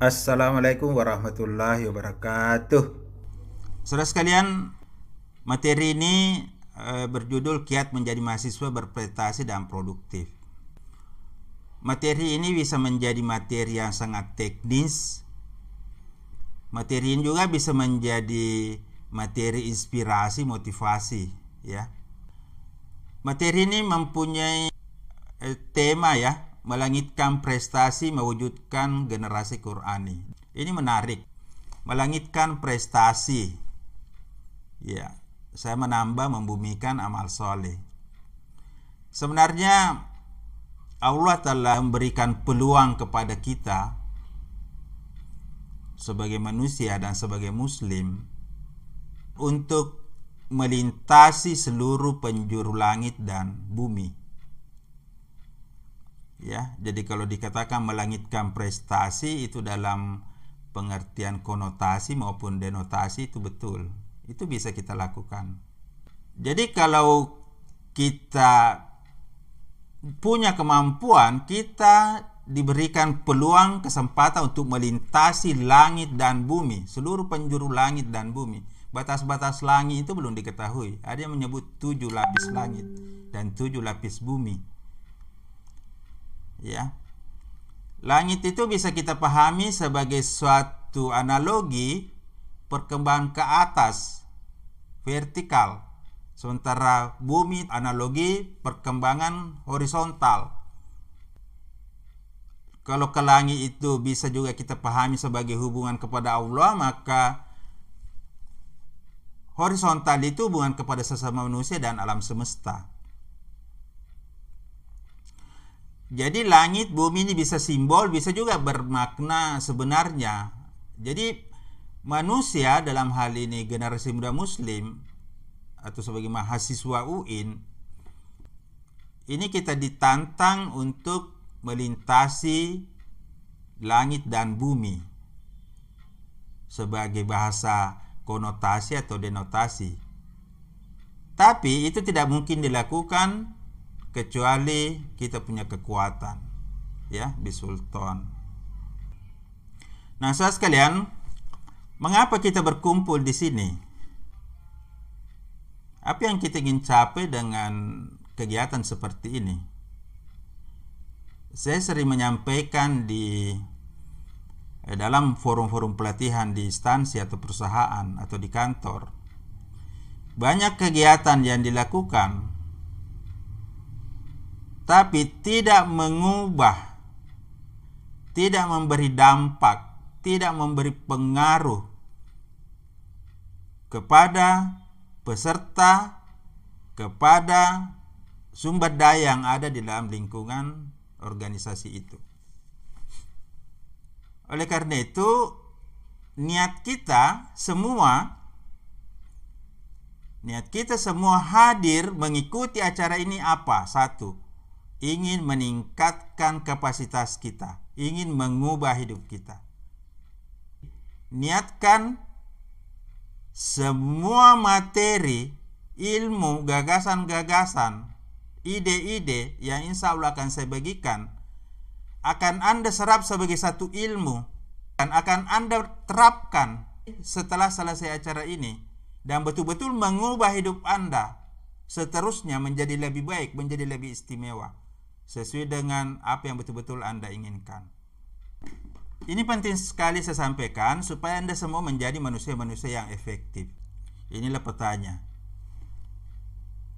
Assalamualaikum warahmatullahi wabarakatuh. Saudara sekalian, materi ini berjudul Kiat Menjadi Mahasiswa Berprestasi dan Produktif. Materi ini bisa menjadi materi yang sangat teknis. Materi ini juga bisa menjadi materi inspirasi, motivasi, ya. Materi ini mempunyai tema, ya, melangitkan prestasi, mewujudkan generasi Qur'ani. Ini menarik. Melangitkan prestasi, ya. Saya menambah membumikan amal soleh. Sebenarnya Allah telah memberikan peluang kepada kita sebagai manusia dan sebagai muslim untuk melintasi seluruh penjuru langit dan bumi. Ya, jadi kalau dikatakan melangitkan prestasi itu dalam pengertian konotasi maupun denotasi itu betul. Itu bisa kita lakukan. Jadi kalau kita punya kemampuan, kita diberikan peluang, kesempatan untuk melintasi langit dan bumi, seluruh penjuru langit dan bumi. Batas-batas langit itu belum diketahui. Ada yang menyebut 7 lapis langit dan 7 lapis bumi, ya. Langit itu bisa kita pahami sebagai suatu analogi perkembangan ke atas, vertikal. Sementara bumi analogi perkembangan horizontal. Kalau ke langit itu bisa juga kita pahami sebagai hubungan kepada Allah, maka horizontal itu hubungan kepada sesama manusia dan alam semesta. Jadi langit, bumi ini bisa simbol, bisa juga bermakna sebenarnya. Jadi manusia dalam hal ini generasi muda muslim atau sebagai mahasiswa UIN ini kita ditantang untuk melintasi langit dan bumi sebagai bahasa konotasi atau denotasi. Tapi itu tidak mungkin dilakukan kecuali kita punya kekuatan, ya, bisultan. Nah, saudara sekalian, mengapa kita berkumpul di sini? Apa yang kita ingin capai dengan kegiatan seperti ini? Saya sering menyampaikan di dalam forum-forum pelatihan di instansi atau perusahaan atau di kantor. Banyak kegiatan yang dilakukan, tapi tidak mengubah, tidak memberi dampak, tidak memberi pengaruh kepada peserta, kepada sumber daya yang ada di dalam lingkungan organisasi itu. Oleh karena itu, niat kita semua hadir mengikuti acara ini apa? Satu, ingin meningkatkan kapasitas kita, ingin mengubah hidup kita. Niatkan semua materi, ilmu, gagasan-gagasan, ide-ide yang insya Allah akan saya bagikan akan Anda serap sebagai satu ilmu dan akan Anda terapkan setelah selesai acara ini dan betul-betul mengubah hidup Anda seterusnya menjadi lebih baik, menjadi lebih istimewa sesuai dengan apa yang betul-betul Anda inginkan. Ini penting sekali saya sampaikan supaya Anda semua menjadi manusia-manusia yang efektif. Inilah petanya.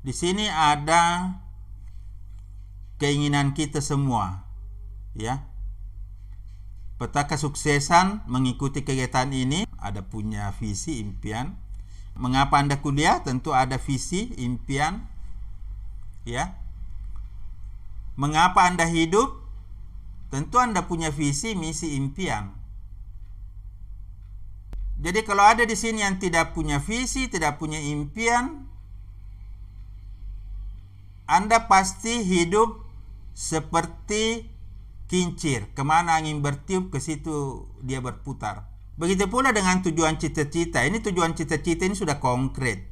Di sini ada keinginan kita semua, ya. Peta kesuksesan mengikuti kegiatan ini, ada punya visi, impian. Mengapa Anda kuliah? Tentu ada visi, impian, ya. Mengapa Anda hidup? Tentu Anda punya visi, misi, impian. Jadi kalau ada di sini yang tidak punya visi, tidak punya impian, Anda pasti hidup seperti kincir. Kemana angin bertiup, ke situ dia berputar. Begitu pula dengan tujuan cita-cita. Ini tujuan cita-cita ini sudah konkret,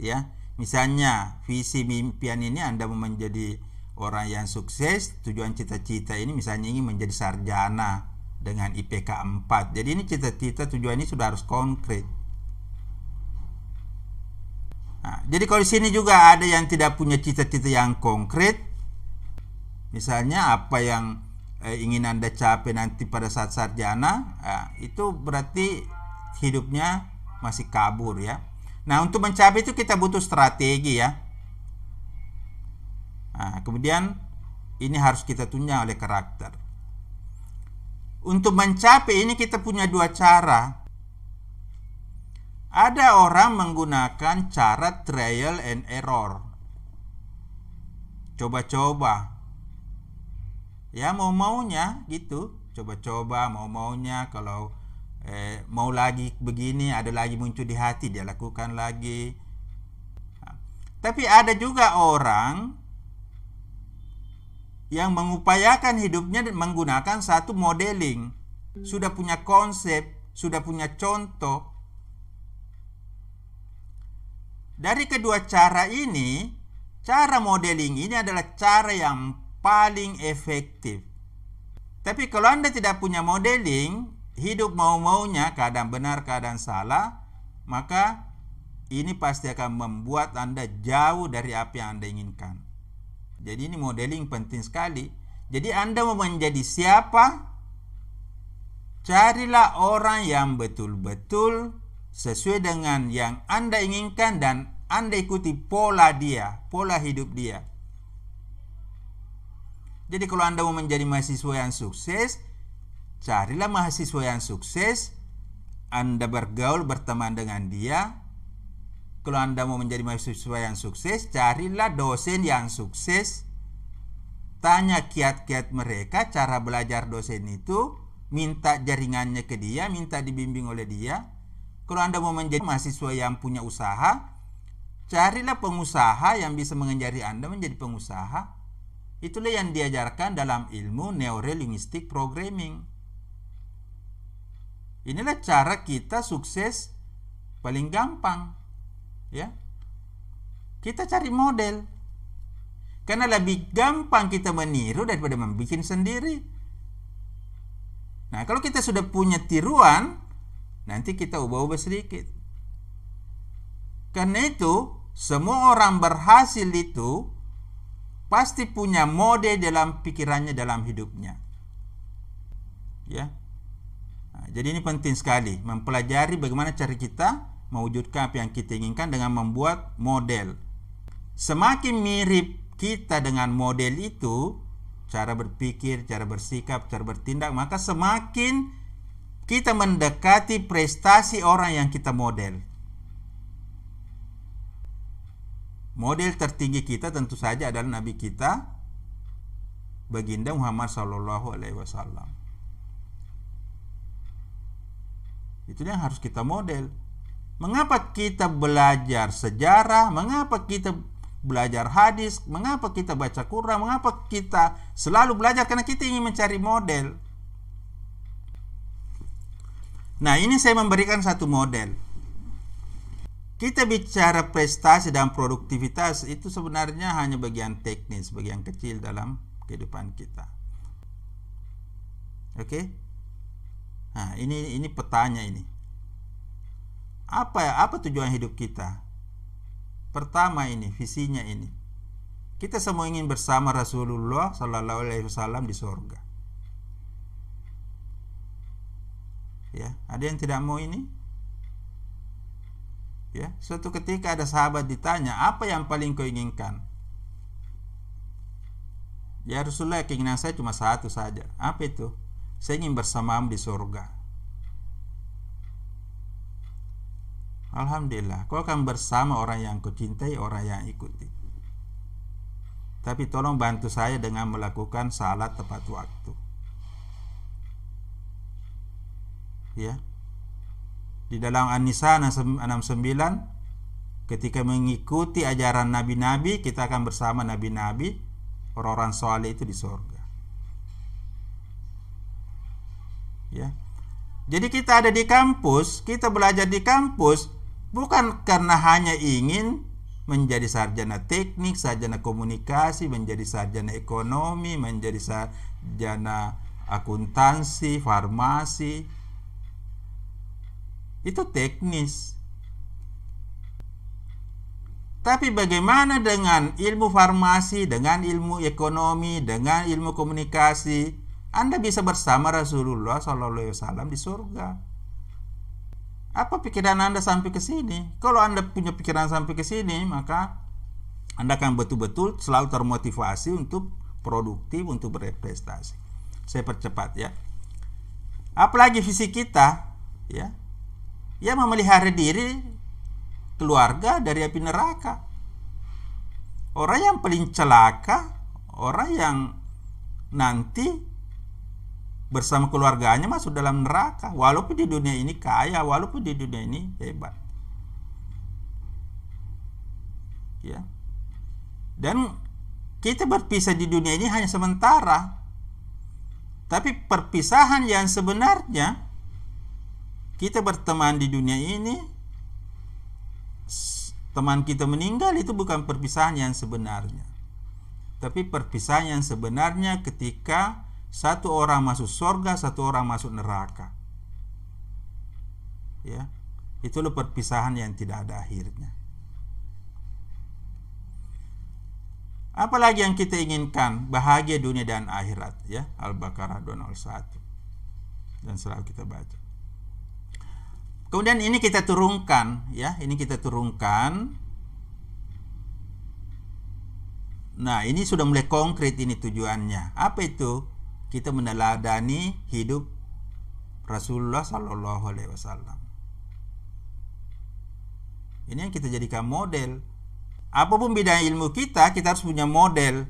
ya. Misalnya visi, impian ini Anda mau menjadi orang yang sukses, tujuan cita-cita ini misalnya ingin menjadi sarjana dengan IPK 4. Jadi ini cita-cita tujuannya sudah harus konkret. Nah, jadi kalau di sini juga ada yang tidak punya cita-cita yang konkret, misalnya apa yang ingin Anda capai nanti pada saat sarjana, itu berarti hidupnya masih kabur ya. Nah, untuk mencapai itu kita butuh strategi ya. Nah, kemudian ini harus kita tunjang oleh karakter. Untuk mencapai ini kita punya dua cara. Ada orang menggunakan cara trial and error, coba-coba ya, mau-maunya gitu, coba-coba mau-maunya. Kalau mau lagi begini, ada lagi muncul di hati, dia lakukan lagi. Nah, tapi ada juga orang yang mengupayakan hidupnya menggunakan satu modeling. Sudah punya konsep, sudah punya contoh. Dari kedua cara ini, cara modeling ini adalah cara yang paling efektif. Tapi kalau Anda tidak punya modeling, hidup mau-maunya, kadang benar, kadang salah, maka ini pasti akan membuat Anda jauh dari apa yang Anda inginkan. Jadi ini modeling penting sekali. Jadi Anda mau menjadi siapa? Carilah orang yang betul-betul sesuai dengan yang Anda inginkan dan Anda ikuti pola dia, pola hidup dia. Jadi kalau Anda mau menjadi mahasiswa yang sukses, carilah mahasiswa yang sukses, Anda bergaul, berteman dengan dia. Kalau Anda mau menjadi mahasiswa yang sukses, carilah dosen yang sukses. Tanya kiat-kiat mereka, cara belajar dosen itu, minta jaringannya ke dia, minta dibimbing oleh dia. Kalau Anda mau menjadi mahasiswa yang punya usaha, carilah pengusaha yang bisa mengajari Anda menjadi pengusaha. Itulah yang diajarkan dalam ilmu Neuro-Linguistic Programming. Inilah cara kita sukses paling gampang. Ya, kita cari model, karena lebih gampang kita meniru daripada membuat sendiri. Nah, kalau kita sudah punya tiruan, nanti kita ubah-ubah sedikit. Karena itu, semua orang berhasil itu pasti punya model dalam pikirannya, dalam hidupnya. Ya, nah, jadi ini penting sekali mempelajari bagaimana cara kita mewujudkan apa yang kita inginkan dengan membuat model. Semakin mirip kita dengan model itu, cara berpikir, cara bersikap, cara bertindak, maka semakin kita mendekati prestasi orang yang kita model. Model tertinggi kita tentu saja adalah Nabi kita, Baginda Muhammad SAW. Itu yang harus kita model. Mengapa kita belajar sejarah? Mengapa kita belajar hadis? Mengapa kita baca Quran? Mengapa kita selalu belajar? Karena kita ingin mencari model. Nah, ini saya memberikan satu model. Kita bicara prestasi dan produktivitas itu sebenarnya hanya bagian teknis, bagian kecil dalam kehidupan kita. Oke? Nah, ini petanya ini. Apa tujuan hidup kita? Pertama ini, visinya ini. Kita semua ingin bersama Rasulullah SAW di sorga. Ya, ada yang tidak mau ini? Ya, suatu ketika ada sahabat ditanya, apa yang paling kau inginkan? Ya Rasulullah, keinginan saya cuma satu saja. Apa itu? Saya ingin bersamamu di sorga. Alhamdulillah, kau akan bersama orang yang kau cintai, orang yang ikuti. Tapi tolong bantu saya dengan melakukan salat tepat waktu. Ya. Di dalam An-Nisa 69, ketika mengikuti ajaran nabi-nabi, kita akan bersama nabi-nabi, orang-orang saleh itu di surga. Ya. Jadi kita ada di kampus, kita belajar di kampus, bukan karena hanya ingin menjadi sarjana teknik, sarjana komunikasi, menjadi sarjana ekonomi, menjadi sarjana akuntansi, farmasi. Itu teknis. Tapi bagaimana dengan ilmu farmasi, dengan ilmu ekonomi, dengan ilmu komunikasi? Anda bisa bersama Rasulullah SAW di surga. Apa pikiran Anda sampai ke sini? Kalau Anda punya pikiran sampai ke sini, maka Anda akan betul-betul selalu termotivasi untuk produktif, untuk berprestasi. Saya percepat ya. Apalagi visi kita ya, ya memelihara diri, keluarga dari api neraka. Orang yang paling celaka, orang yang nanti bersama keluarganya masuk dalam neraka. Walaupun di dunia ini kaya, walaupun di dunia ini hebat ya. Dan kita berpisah di dunia ini hanya sementara. Tapi perpisahan yang sebenarnya, kita berteman di dunia ini, teman kita meninggal, itu bukan perpisahan yang sebenarnya. Tapi perpisahan yang sebenarnya ketika satu orang masuk surga, satu orang masuk neraka ya. Itu loh perpisahan yang tidak ada akhirnya. Apalagi yang kita inginkan? Bahagia dunia dan akhirat ya. Al-Baqarah 201 dan selalu kita baca. Kemudian ini kita turunkan ya, ini kita turunkan. Nah, ini sudah mulai konkret ini tujuannya. Apa itu? Kita meneladani hidup Rasulullah Shallallahu Alaihi Wasallam. Ini yang kita jadikan model. Apapun bidang ilmu kita, kita harus punya model.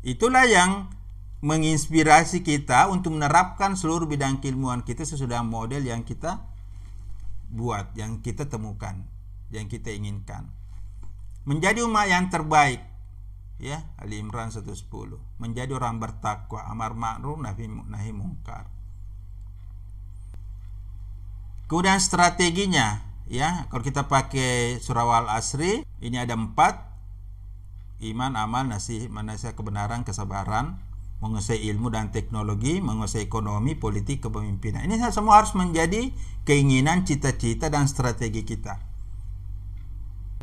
Itulah yang menginspirasi kita untuk menerapkan seluruh bidang keilmuan kita sesudah model yang kita buat, yang kita temukan, yang kita inginkan. Menjadi umat yang terbaik ya, Ali Imran 110. Menjadi orang bertakwa, amar ma'ruf nahi mungkar. Kemudian strateginya ya, kalau kita pakai surah Al-Asri, ini ada 4: iman, amal, nasihat, kebenaran, kesabaran, menguasai ilmu dan teknologi, menguasai ekonomi, politik, kepemimpinan. Ini semua harus menjadi keinginan, cita-cita dan strategi kita.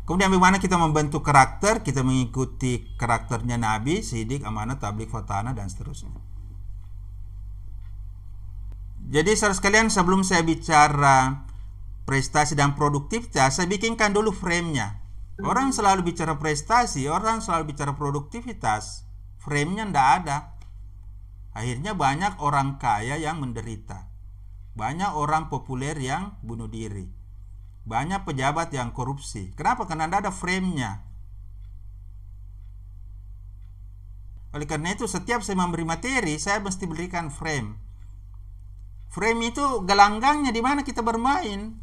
Kemudian bagaimana kita membentuk karakter? Kita mengikuti karakternya Nabi, sidik, amanah, tabligh, fatanah dan seterusnya. Jadi saudara sekalian, sebelum saya bicara prestasi dan produktivitas, saya bikinkan dulu framenya. Orang selalu bicara prestasi, orang selalu bicara produktivitas, framenya tidak ada. Akhirnya banyak orang kaya yang menderita, banyak orang populer yang bunuh diri, banyak pejabat yang korupsi. Kenapa? Karena tidak ada framenya. Oleh karena itu setiap saya memberi materi, saya mesti berikan frame. Frame itu gelanggangnya di mana kita bermain.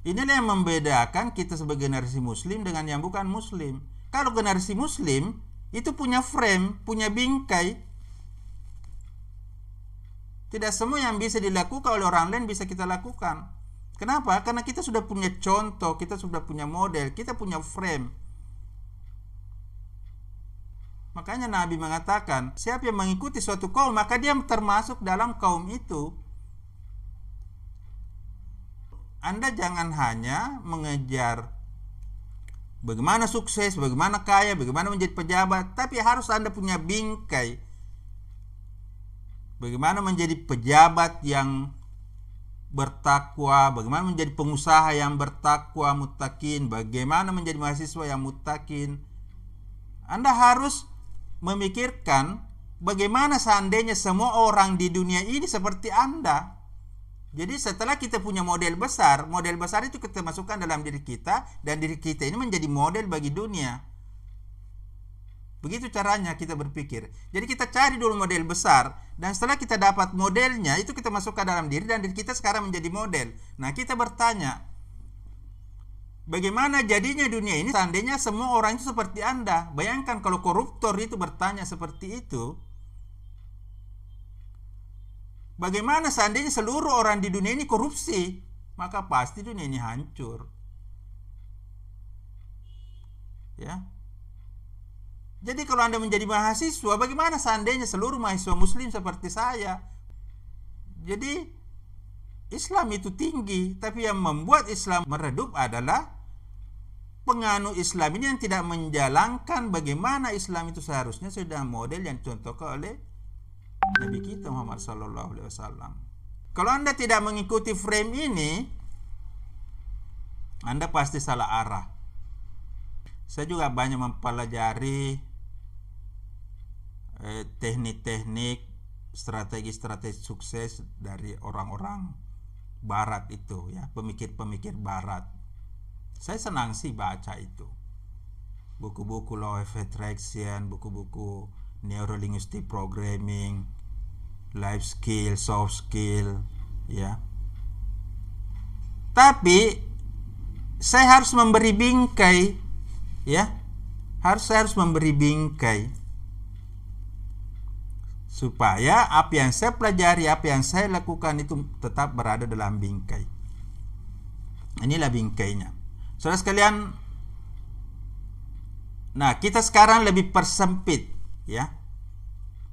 Inilah yang membedakan kita sebagai generasi muslim dengan yang bukan muslim. Kalau generasi muslim itu punya frame, punya bingkai. Tidak semua yang bisa dilakukan oleh orang lain bisa kita lakukan. Kenapa? Karena kita sudah punya contoh, kita sudah punya model, kita punya frame. Makanya Nabi mengatakan, siapa yang mengikuti suatu kaum, maka dia termasuk dalam kaum itu. Anda jangan hanya mengejar bagaimana sukses, bagaimana kaya, bagaimana menjadi pejabat, tapi harus Anda punya bingkai. Bagaimana menjadi pejabat yang bertakwa, bagaimana menjadi pengusaha yang bertakwa, muttaqin, bagaimana menjadi mahasiswa yang muttaqin. Anda harus memikirkan bagaimana seandainya semua orang di dunia ini seperti Anda. Jadi setelah kita punya model besar itu kita masukkan dalam diri kita, dan diri kita ini menjadi model bagi dunia. Begitu caranya kita berpikir. Jadi kita cari dulu model besar, dan setelah kita dapat modelnya, itu kita masukkan dalam diri, dan diri kita sekarang menjadi model. Nah, kita bertanya, bagaimana jadinya dunia ini seandainya semua orang itu seperti Anda? Bayangkan kalau koruptor itu bertanya seperti itu. Bagaimana seandainya seluruh orang di dunia ini korupsi? Maka pasti dunia ini hancur. Ya. Jadi kalau Anda menjadi mahasiswa, bagaimana seandainya seluruh mahasiswa muslim seperti saya? Jadi Islam itu tinggi, tapi yang membuat Islam meredup adalah penganut Islam ini yang tidak menjalankan bagaimana Islam itu seharusnya sudah model yang dicontohkan oleh Nabi kita Muhammad sallallahu alaihi wasallam. Kalau Anda tidak mengikuti frame ini, Anda pasti salah arah. Saya juga banyak mempelajari teknik-teknik, strategi-strategi sukses dari orang-orang barat itu ya, pemikir-pemikir barat. Saya senang sih baca itu. Buku-buku Law of Attraction, buku-buku Neuro-Linguistic Programming, Life Skill, Soft Skill ya. Tapi saya harus memberi bingkai ya. Saya harus memberi bingkai supaya apa yang saya pelajari, apa yang saya lakukan itu tetap berada dalam bingkai. Inilah bingkainya. Saudara sekalian, nah kita sekarang lebih persempit ya.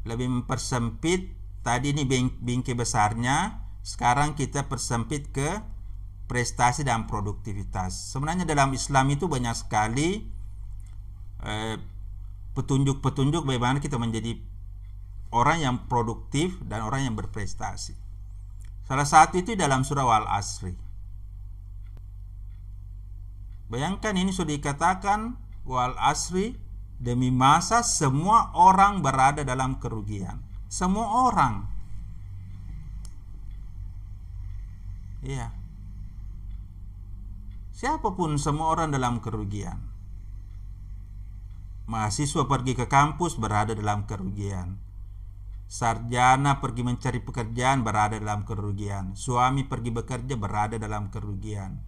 Lebih mempersempit. Tadi ini bingkai besarnya, sekarang kita persempit ke prestasi dan produktivitas. Sebenarnya dalam Islam itu banyak sekali petunjuk-petunjuk bagaimana kita menjadi orang yang produktif dan orang yang berprestasi. Salah satu itu dalam surah Al-Asr. Bayangkan ini sudah dikatakan Al-Asr, demi masa semua orang berada dalam kerugian. Semua orang. Iya. Siapapun, semua orang dalam kerugian. Mahasiswa pergi ke kampus berada dalam kerugian. Sarjana pergi mencari pekerjaan berada dalam kerugian. Suami pergi bekerja berada dalam kerugian.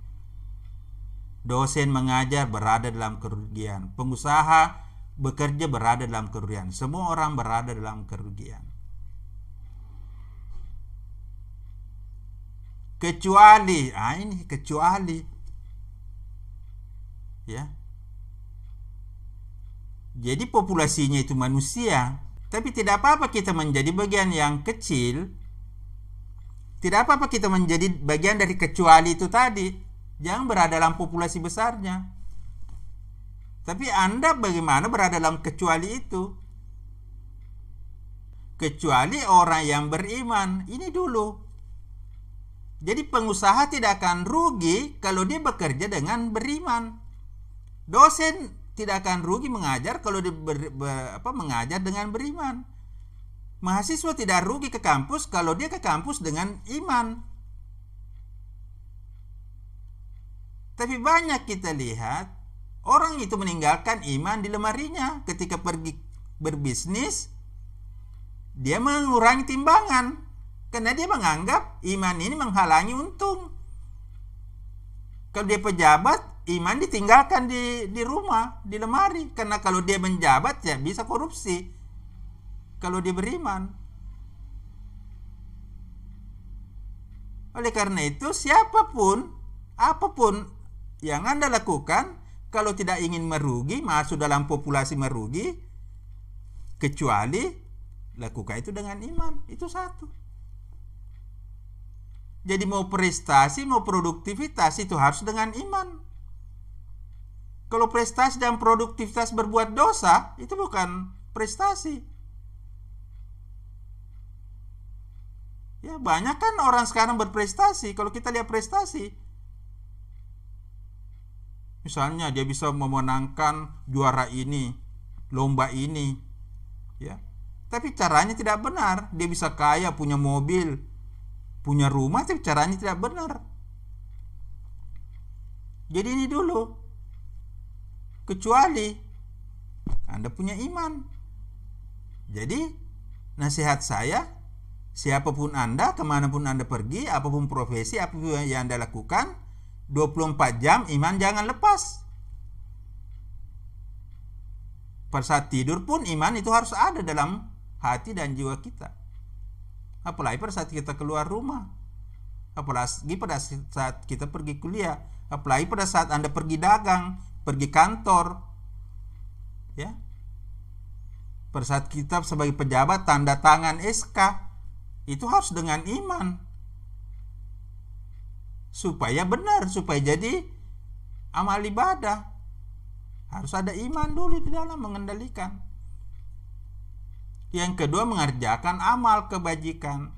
Dosen mengajar berada dalam kerugian. Pengusaha bekerja berada dalam kerugian. Semua orang berada dalam kerugian. Kecuali, ini kecuali. Ya. Jadi populasinya itu manusia, tapi tidak apa-apa kita menjadi bagian yang kecil. Tidak apa-apa kita menjadi bagian dari kecuali itu tadi. Jangan berada dalam populasi besarnya. Tapi Anda bagaimana berada dalam kecuali itu? Kecuali orang yang beriman. Ini dulu. Jadi pengusaha tidak akan rugi kalau dia bekerja dengan beriman. Dosen tidak akan rugi mengajar kalau mengajar dengan beriman. Mahasiswa tidak rugi ke kampus kalau dia ke kampus dengan iman. Tapi banyak kita lihat orang itu meninggalkan iman di lemarinya. Ketika pergi berbisnis, dia mengurangi timbangan karena dia menganggap iman ini menghalangi untung. Kalau dia pejabat, iman ditinggalkan di rumah, di lemari. Karena kalau dia menjabat ya bisa korupsi. Kalau dia beriman. Oleh karena itu siapapun, apapun yang Anda lakukan, kalau tidak ingin merugi, masuk dalam populasi merugi, kecuali lakukan itu dengan iman. Itu satu. Jadi mau prestasi, mau produktivitas itu harus dengan iman. Kalau prestasi dan produktivitas berbuat dosa, itu bukan prestasi. Ya, banyak kan orang sekarang berprestasi. Kalau kita lihat prestasi, misalnya dia bisa memenangkan juara ini, lomba ini, ya. Tapi caranya tidak benar. Dia bisa kaya, punya mobil, punya rumah, tapi caranya tidak benar. Jadi ini dulu. Kecuali Anda punya iman. Jadi nasihat saya, siapapun Anda, kemanapun Anda pergi, apapun profesi, apapun yang Anda lakukan, 24 jam iman jangan lepas. Pada saat tidur pun iman itu harus ada dalam hati dan jiwa kita. Apalagi pada saat kita keluar rumah, apalagi pada saat kita pergi kuliah, apalagi pada saat Anda pergi dagang, pergi kantor, ya, Pada saat kita sebagai pejabat tanda tangan SK itu harus dengan iman, supaya benar, supaya jadi amal ibadah. Harus ada iman dulu di dalam mengendalikan. Yang kedua, mengerjakan amal kebajikan.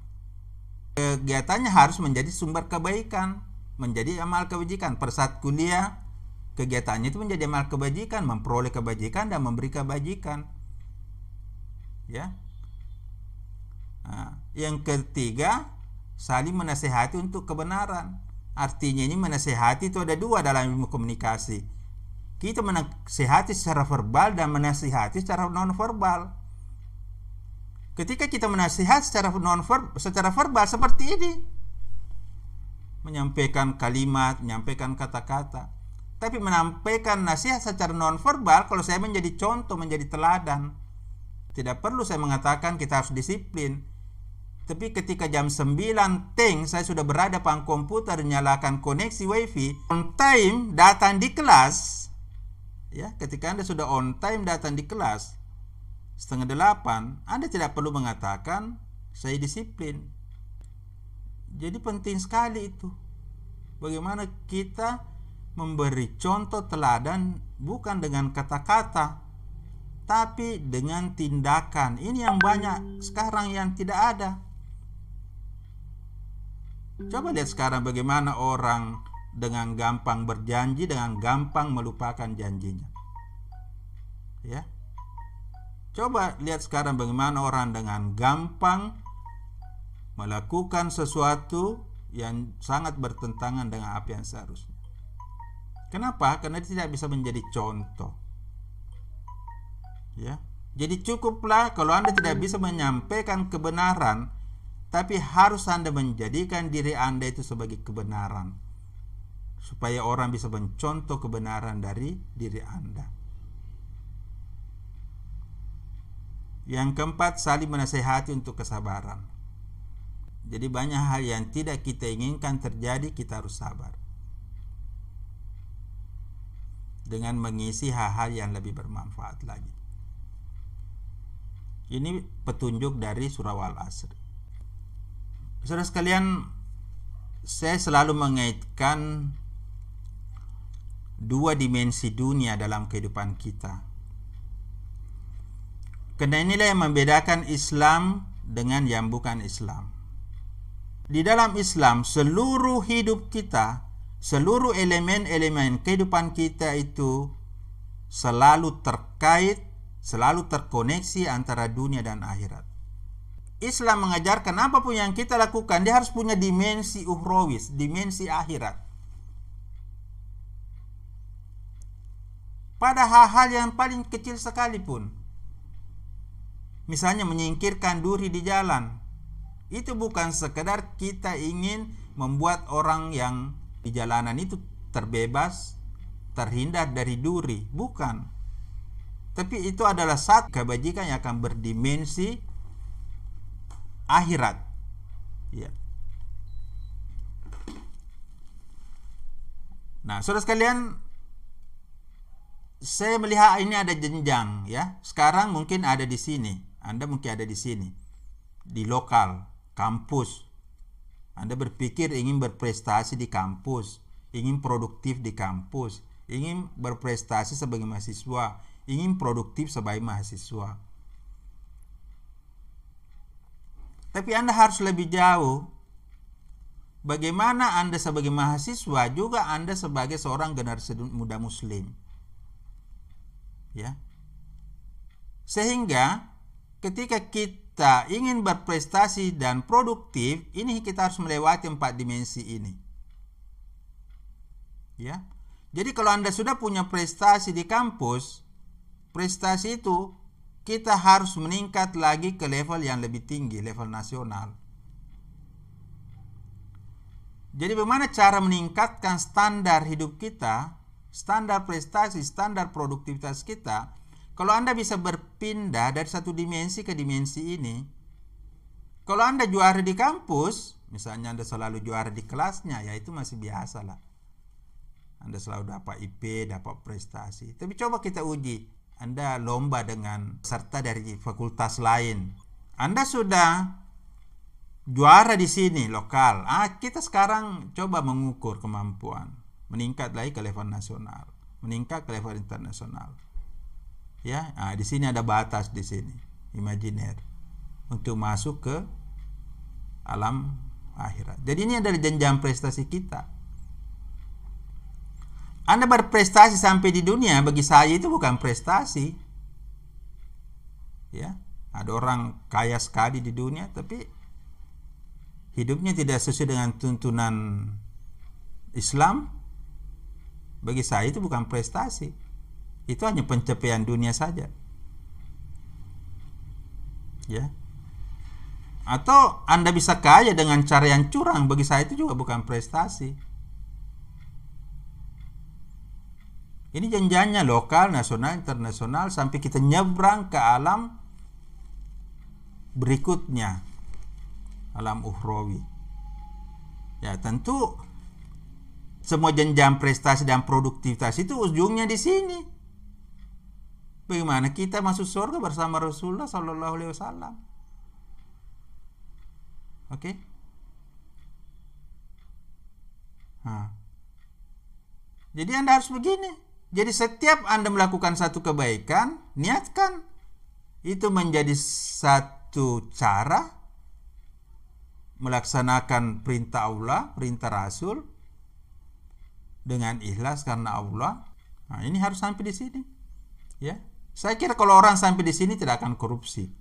Kegiatannya harus menjadi sumber kebaikan, menjadi amal kebajikan. Pada saat kuliah, kegiatannya itu menjadi amal kebajikan, memperoleh kebajikan dan memberi kebajikan. Ya. Nah, yang ketiga, saling menasehati untuk kebenaran. Artinya ini menasehati itu ada dua dalam ilmu komunikasi. Kita menasehati secara verbal dan menasehati secara non-verbal. Ketika kita menasihat secara verbal seperti ini, menyampaikan kalimat, menyampaikan kata-kata. Tapi menyampaikan nasihat secara non-verbal, kalau saya menjadi contoh, menjadi teladan. Tidak perlu saya mengatakan kita harus disiplin. Tapi ketika jam 9 teng, saya sudah berada depan komputer, nyalakan koneksi wifi, on time datang di kelas. Ya, ketika Anda sudah on time datang di kelas 7:30, Anda tidak perlu mengatakan saya disiplin. Jadi penting sekali itu, bagaimana kita memberi contoh teladan, bukan dengan kata-kata tapi dengan tindakan. Ini yang banyak sekarang yang tidak ada. Coba lihat sekarang bagaimana orang dengan gampang berjanji, dengan gampang melupakan janjinya. Ya, coba lihat sekarang bagaimana orang dengan gampang melakukan sesuatu yang sangat bertentangan dengan apa yang seharusnya. Kenapa? Karena dia tidak bisa menjadi contoh. Ya, jadi cukuplah kalau Anda tidak bisa menyampaikan kebenaran, tapi harus Anda menjadikan diri Anda itu sebagai kebenaran, supaya orang bisa mencontoh kebenaran dari diri Anda. Yang keempat, saling menasehati untuk kesabaran. Jadi banyak hal yang tidak kita inginkan terjadi, kita harus sabar dengan mengisi hal-hal yang lebih bermanfaat lagi. Ini petunjuk dari surah Al-Asr. Saudara sekalian, saya selalu mengaitkan dua dimensi dunia dalam kehidupan kita. Karena inilah yang membedakan Islam dengan yang bukan Islam. Di dalam Islam, seluruh hidup kita, seluruh elemen-elemen kehidupan kita itu selalu terkait, selalu terkoneksi antara dunia dan akhirat. Islam mengajarkan apapun yang kita lakukan, dia harus punya dimensi ukhrawis, dimensi akhirat. Pada hal-hal yang paling kecil sekalipun, misalnya menyingkirkan duri di jalan, itu bukan sekedar kita ingin membuat orang yang di jalanan itu terbebas, terhindar dari duri, bukan. Tapi itu adalah satu kebajikan yang akan berdimensi akhirat. Ya. Nah, saudara sekalian, saya melihat ini ada jenjang, ya. Sekarang mungkin ada di sini. Anda mungkin ada di sini, di lokal, kampus. Anda berpikir ingin berprestasi di kampus, ingin produktif di kampus, ingin berprestasi sebagai mahasiswa, ingin produktif sebagai mahasiswa. Tapi Anda harus lebih jauh. Bagaimana Anda sebagai mahasiswa, juga Anda sebagai seorang generasi muda muslim. Ya. Sehingga ketika kita ingin berprestasi dan produktif, ini kita harus melewati 4 dimensi ini. Ya. Jadi kalau Anda sudah punya prestasi di kampus, prestasi itu kita harus meningkat lagi ke level yang lebih tinggi, level nasional. Jadi bagaimana cara meningkatkan standar hidup kita, standar prestasi, standar produktivitas kita? Kalau Anda bisa berpindah dari satu dimensi ke dimensi ini, kalau Anda juara di kampus, misalnya Anda selalu juara di kelasnya, ya itu masih biasa lah. Anda selalu dapat IP, dapat prestasi. Tapi coba kita uji, Anda lomba dengan peserta dari fakultas lain. Anda sudah juara di sini, lokal. Kita sekarang coba mengukur kemampuan. Meningkat lagi ke level nasional. Meningkat ke level internasional. Ya, di sini ada batas di sini. Imajiner. Untuk masuk ke alam akhirat. Jadi ini adalah jenjang prestasi kita. Anda berprestasi sampai di dunia, bagi saya itu bukan prestasi. Ya, ada orang kaya sekali di dunia, tapi hidupnya tidak sesuai dengan tuntunan Islam. Bagi saya itu bukan prestasi. Itu hanya pencapaian dunia saja. Ya. Atau Anda bisa kaya dengan cara yang curang, bagi saya itu juga bukan prestasi. Ini jenjangnya lokal, nasional, internasional, sampai kita nyebrang ke alam berikutnya, alam ukhrawi. Ya, tentu semua jenjang prestasi dan produktivitas itu ujungnya di sini. Bagaimana kita masuk surga bersama Rasulullah Sallallahu Alaihi Wasallam? Oke? Jadi Anda harus begini. Jadi setiap Anda melakukan satu kebaikan, niatkan. Itu menjadi satu cara melaksanakan perintah Allah, perintah Rasul dengan ikhlas karena Allah. Ini harus sampai di sini. Ya. Saya kira kalau orang sampai di sini tidak akan korupsi.